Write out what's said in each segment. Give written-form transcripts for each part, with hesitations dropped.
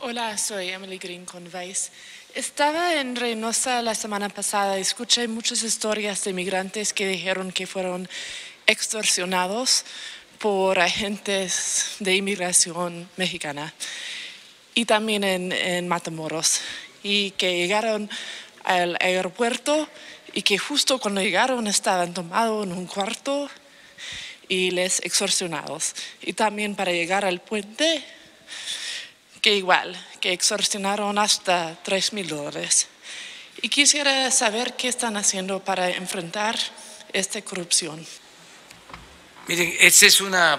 Hola, soy Emily Green con Vice. Estaba en Reynosa la semana pasada y escuché muchas historias de migrantes que dijeron que fueron extorsionados por agentes de inmigración mexicana y también en Matamoros, y que llegaron al aeropuerto y que justo cuando llegaron estaban tomados en un cuarto y les extorsionados. Y también para llegar al puente, que igual, que extorsionaron hasta $3,000. Y quisiera saber qué están haciendo para enfrentar esta corrupción. Miren, esa es una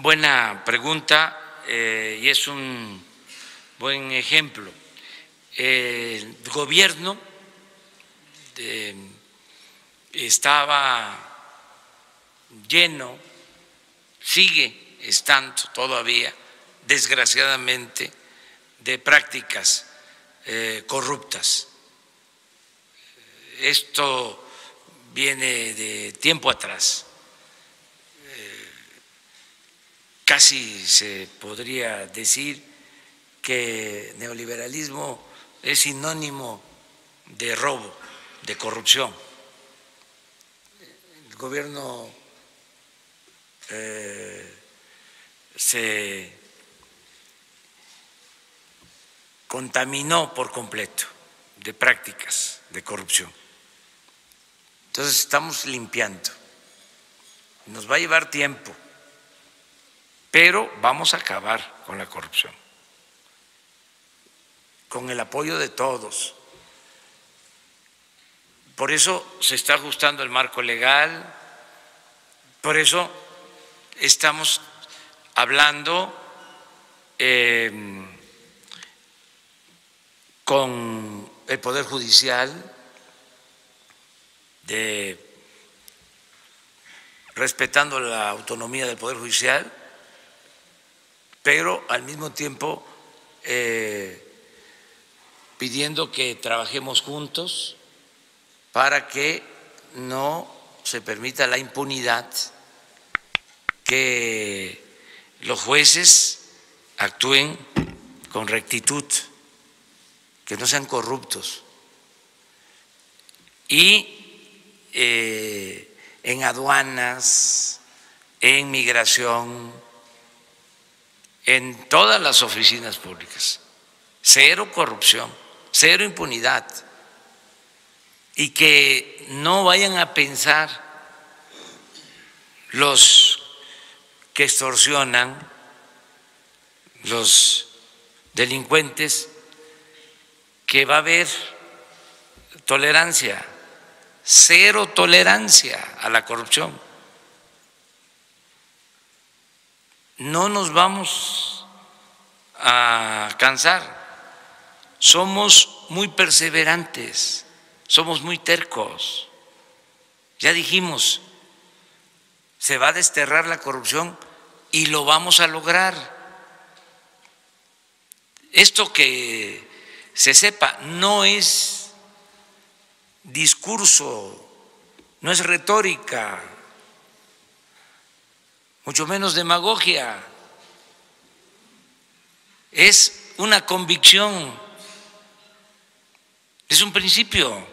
buena pregunta y es un buen ejemplo. El gobierno estaba lleno, sigue estando todavía, desgraciadamente, de prácticas corruptas. Esto viene de tiempo atrás. Casi se podría decir que neoliberalismo es sinónimo de robo, de corrupción. El gobierno se contaminó por completo de prácticas de corrupción. Entonces estamos limpiando. Nos va a llevar tiempo, pero vamos a acabar con la corrupción, con el apoyo de todos. Por eso se está ajustando el marco legal, por eso estamos hablando con el Poder Judicial, respetando la autonomía del Poder Judicial, pero al mismo tiempo pidiendo que trabajemos juntos para que no se permita la impunidad, que los jueces actúen con rectitud, que no sean corruptos. Y en aduanas, en migración, en todas las oficinas públicas, cero corrupción, cero impunidad. Y que no vayan a pensar los que extorsionan, los delincuentes, que va a haber tolerancia, cero tolerancia a la corrupción. No nos vamos a cansar, somos muy perseverantes, somos muy tercos. Ya dijimos, se va a desterrar la corrupción y lo vamos a lograr. Esto que se sepa, no es discurso, no es retórica, mucho menos demagogia, es una convicción, es un principio.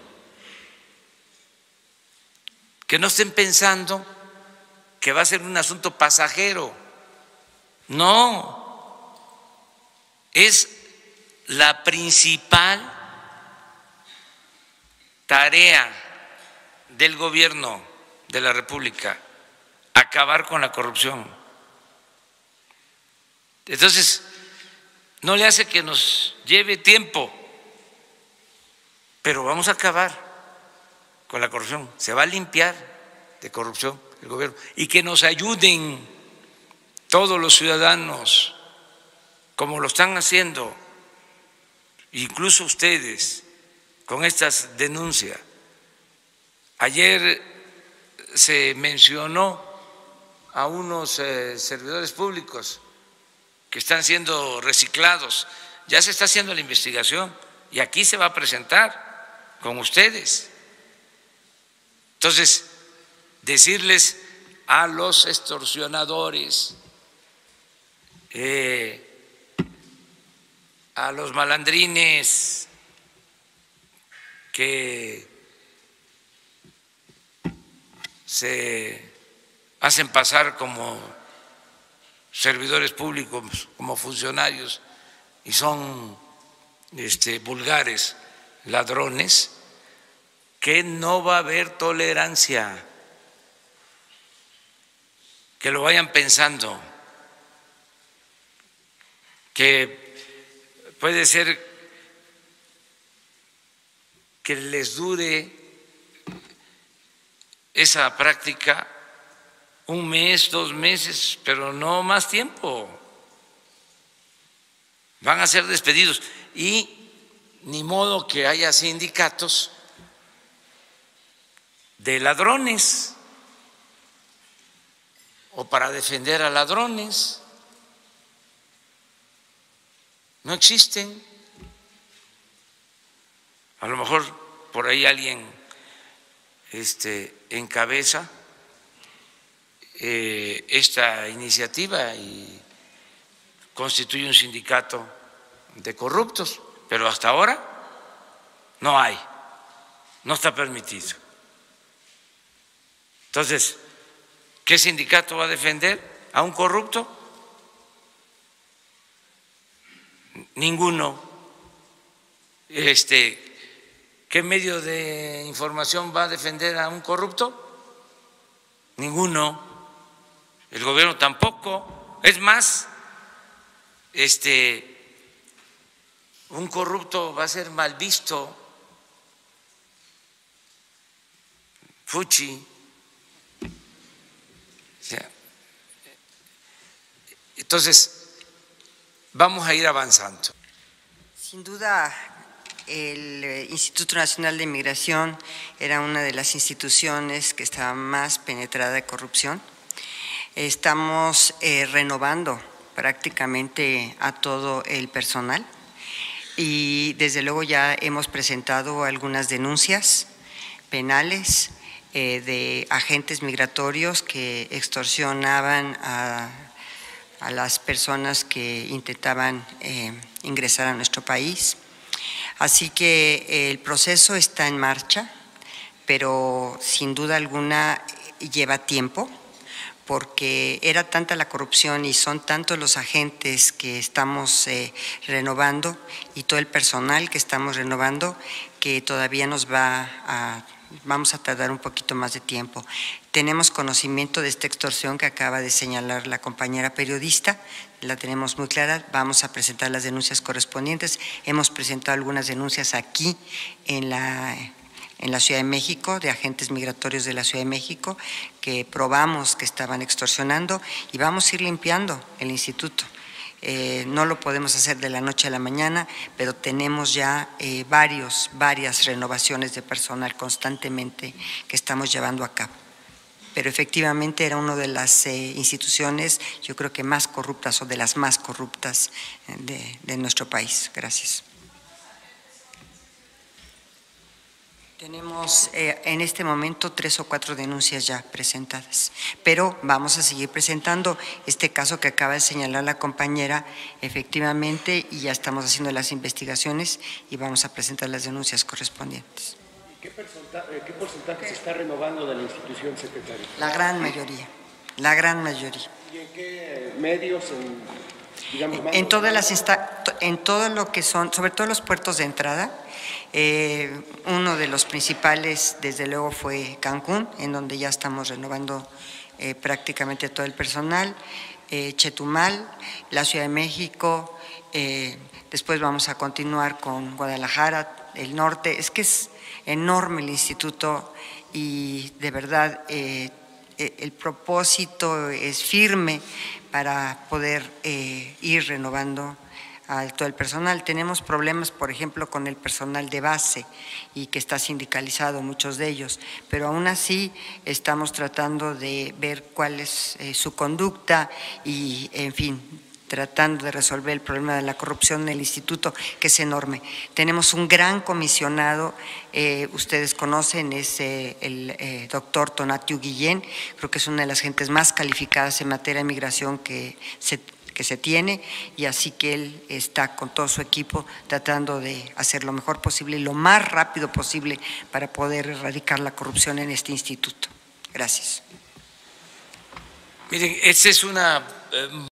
Que no estén pensando que va a ser un asunto pasajero, no, es la principal tarea del gobierno de la República, acabar con la corrupción. Entonces, no le hace que nos lleve tiempo, pero vamos a acabar con la corrupción, se va a limpiar de corrupción el gobierno. Y que nos ayuden todos los ciudadanos, como lo están haciendo, incluso ustedes, con estas denuncias. Ayer se mencionó a unos servidores públicos que están siendo reciclados. Ya se está haciendo la investigación y aquí se va a presentar con ustedes. Entonces, decirles a los extorsionadores a los malandrines que se hacen pasar como servidores públicos, como funcionarios, y son vulgares, ladrones, que no va a haber tolerancia, que lo vayan pensando, que puede ser que les dure esa práctica un mes, 2 meses, pero no más tiempo. Van a ser despedidos y ni modo que haya sindicatos de ladrones o para defender a ladrones. No existen. A lo mejor por ahí alguien encabeza esta iniciativa y constituye un sindicato de corruptos, pero hasta ahora no hay, no está permitido. Entonces, ¿qué sindicato va a defender a un corrupto? Ninguno. ¿Qué medio de información va a defender a un corrupto? Ninguno. El gobierno tampoco. Es más, un corrupto va a ser mal visto, fuchi. Entonces, vamos a ir avanzando. Sin duda, el Instituto Nacional de Migración era una de las instituciones que estaba más penetrada de corrupción. Estamos renovando prácticamente a todo el personal y desde luego ya hemos presentado algunas denuncias penales de agentes migratorios que extorsionaban a las personas que intentaban ingresar a nuestro país. Así que el proceso está en marcha, pero sin duda alguna lleva tiempo, porque era tanta la corrupción y son tantos los agentes que estamos renovando y todo el personal que estamos renovando, que todavía nos va a… vamos a tardar un poquito más de tiempo. Tenemos conocimiento de esta extorsión que acaba de señalar la compañera periodista, la tenemos muy clara, vamos a presentar las denuncias correspondientes. Hemos presentado algunas denuncias aquí en la Ciudad de México, de agentes migratorios de la Ciudad de México, que probamos que estaban extorsionando y vamos a ir limpiando el instituto. No lo podemos hacer de la noche a la mañana, pero tenemos ya varias renovaciones de personal constantemente que estamos llevando a cabo. Pero efectivamente era una de las instituciones, yo creo que más corruptas o de las más corruptas de nuestro país. Gracias. Tenemos en este momento 3 o 4 denuncias ya presentadas, pero vamos a seguir presentando este caso que acaba de señalar la compañera, efectivamente, y ya estamos haciendo las investigaciones y vamos a presentar las denuncias correspondientes. ¿Qué porcentaje se está renovando de la institución, secretaria? La gran mayoría, la gran mayoría. ¿Y en qué medios? En todo lo que son, sobre todo los puertos de entrada. Uno de los principales, desde luego, fue Cancún, en donde ya estamos renovando prácticamente todo el personal, Chetumal, la Ciudad de México, después vamos a continuar con Guadalajara, el norte. Es que es enorme el instituto y de verdad el propósito es firme para poder ir renovando a todo el personal. Tenemos problemas, por ejemplo, con el personal de base y que está sindicalizado, muchos de ellos, pero aún así estamos tratando de ver cuál es su conducta y, en fin, tratando de resolver el problema de la corrupción en el instituto, que es enorme. Tenemos un gran comisionado, ustedes conocen, es el doctor Tonatiuh Guillén, creo que es una de las gentes más calificadas en materia de migración que se que se tiene, y así que él está con todo su equipo tratando de hacer lo mejor posible y lo más rápido posible para poder erradicar la corrupción en este instituto. Gracias. Miren, esta es una